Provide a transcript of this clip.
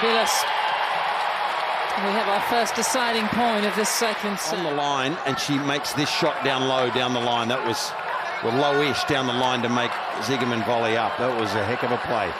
Fabulous. And we have our first deciding point of this second set. On the line, and she makes this shot down low, down the line. That was low-ish down the line to make Zigerman volley up. That was a heck of a play.